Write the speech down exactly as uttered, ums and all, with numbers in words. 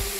You